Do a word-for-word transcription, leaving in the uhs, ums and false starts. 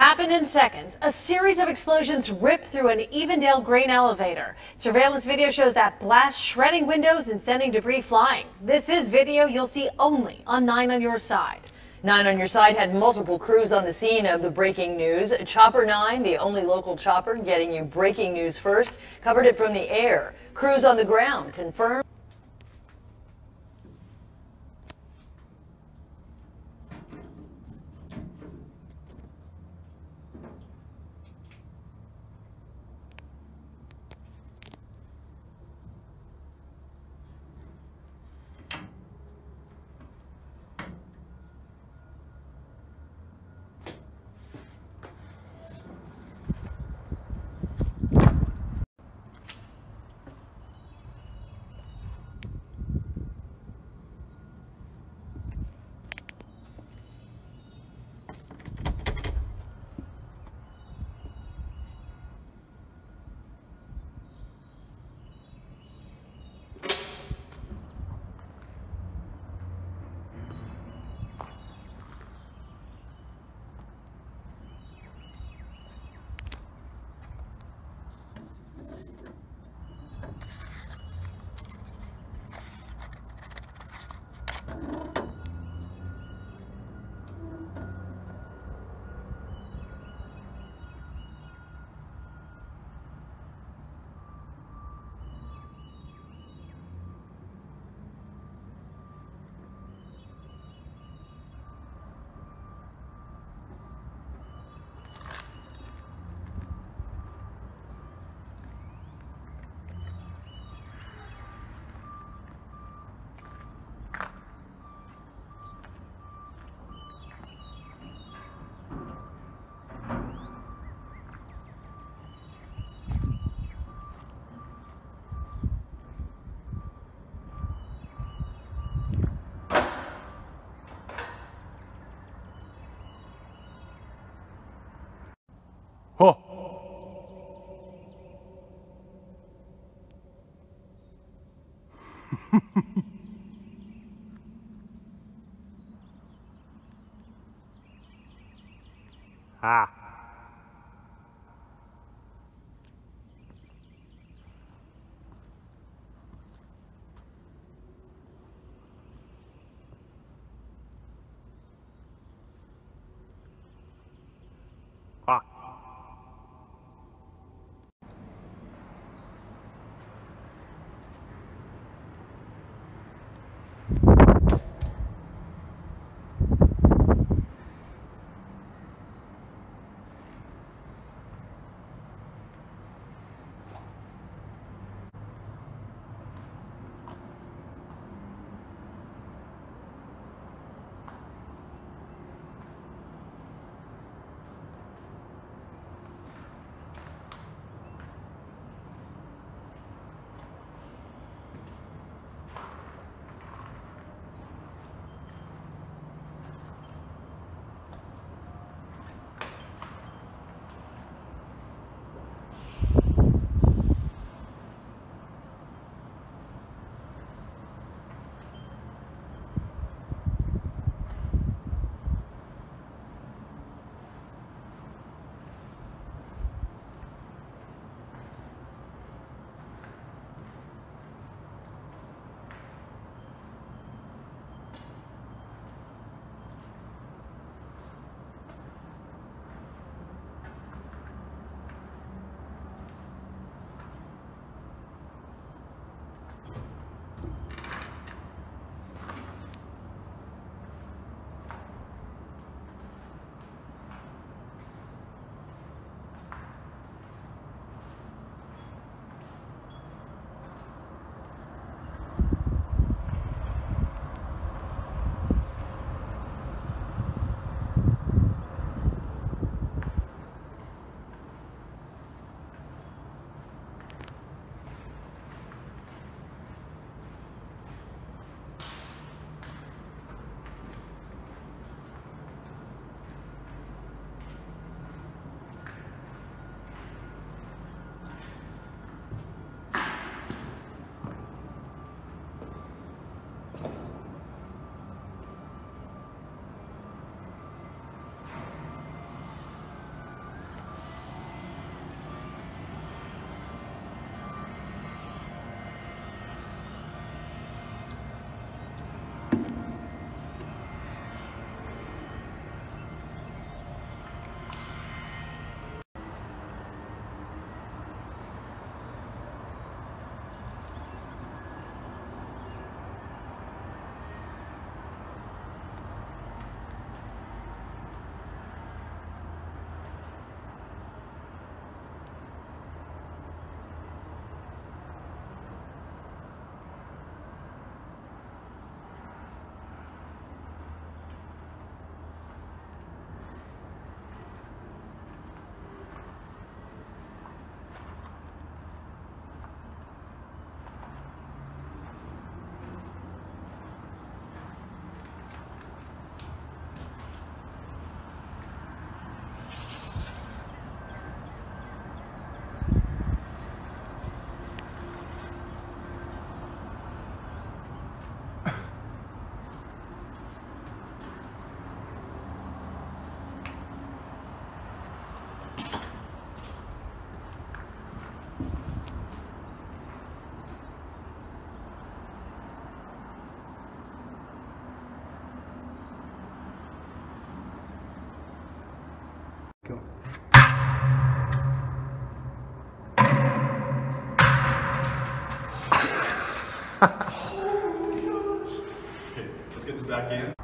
Happened in seconds. A series of explosions ripped through an Evendale grain elevator. Surveillance video shows that blast shredding windows and sending debris flying. This is video you'll see only on Nine on Your Side. Nine on Your Side had multiple crews on the scene of the breaking news. Chopper nine, the only local chopper getting you breaking news first, covered it from the air. Crews on the ground confirmed. Huh. ah. Ah. fits back in.